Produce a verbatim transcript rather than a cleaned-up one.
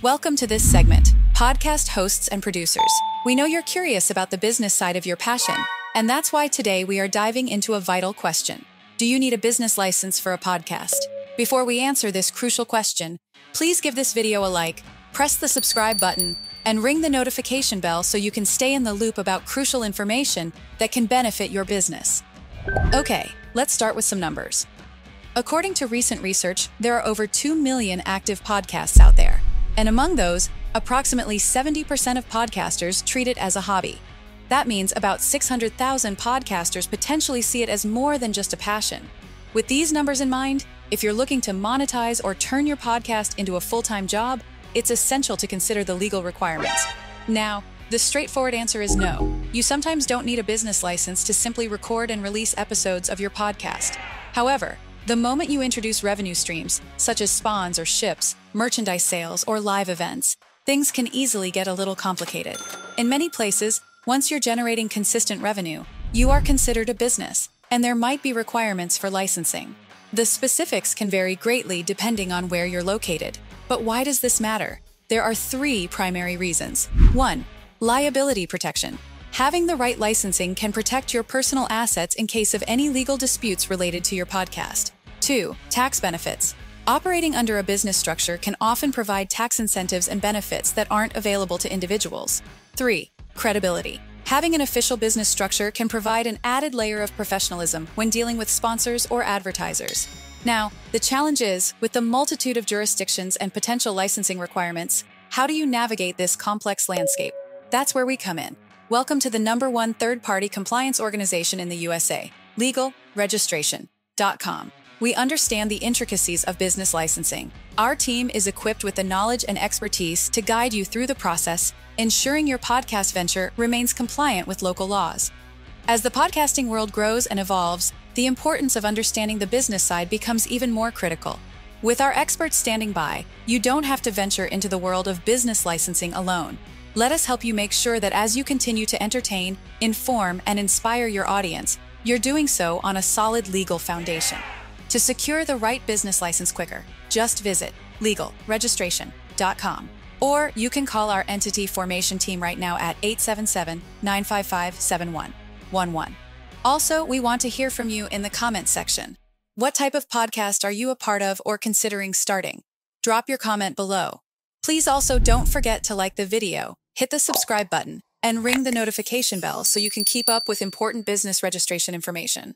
Welcome to this segment, podcast hosts and producers. We know you're curious about the business side of your passion, and that's why today we are diving into a vital question. Do you need a business license for a podcast? Before we answer this crucial question, please give this video a like, press the subscribe button, and ring the notification bell so you can stay in the loop about crucial information that can benefit your business. Okay, let's start with some numbers. According to recent research, there are over two million active podcasts out there, and among those, approximately seventy percent of podcasters treat it as a hobby. That means about six hundred thousand podcasters potentially see it as more than just a passion. With these numbers in mind, if you're looking to monetize or turn your podcast into a full-time job, it's essential to consider the legal requirements. Now, the straightforward answer is no. You sometimes don't need a business license to simply record and release episodes of your podcast. However, the moment you introduce revenue streams, such as sponsors or ships, merchandise sales, or live events, things can easily get a little complicated. In many places, once you're generating consistent revenue, you are considered a business, and there might be requirements for licensing. The specifics can vary greatly depending on where you're located. But why does this matter? There are three primary reasons. One, liability protection. Having the right licensing can protect your personal assets in case of any legal disputes related to your podcast. Two, tax benefits. Operating under a business structure can often provide tax incentives and benefits that aren't available to individuals. Three, credibility. Having an official business structure can provide an added layer of professionalism when dealing with sponsors or advertisers. Now, the challenge is, with the multitude of jurisdictions and potential licensing requirements, how do you navigate this complex landscape? That's where we come in. Welcome to the number one third-party compliance organization in the U S A, Legal Registration dot com. We understand the intricacies of business licensing. Our team is equipped with the knowledge and expertise to guide you through the process, ensuring your podcast venture remains compliant with local laws. As the podcasting world grows and evolves, the importance of understanding the business side becomes even more critical. With our experts standing by, you don't have to venture into the world of business licensing alone. Let us help you make sure that as you continue to entertain, inform, and inspire your audience, you're doing so on a solid legal foundation. To secure the right business license quicker, just visit Legal Registration dot com. Or you can call our entity formation team right now at eight seven seven, nine five five, seven one one one. Also, we want to hear from you in the comment section. What type of podcast are you a part of or considering starting? Drop your comment below. Please also don't forget to like the video, hit the subscribe button, and ring the notification bell so you can keep up with important business registration information.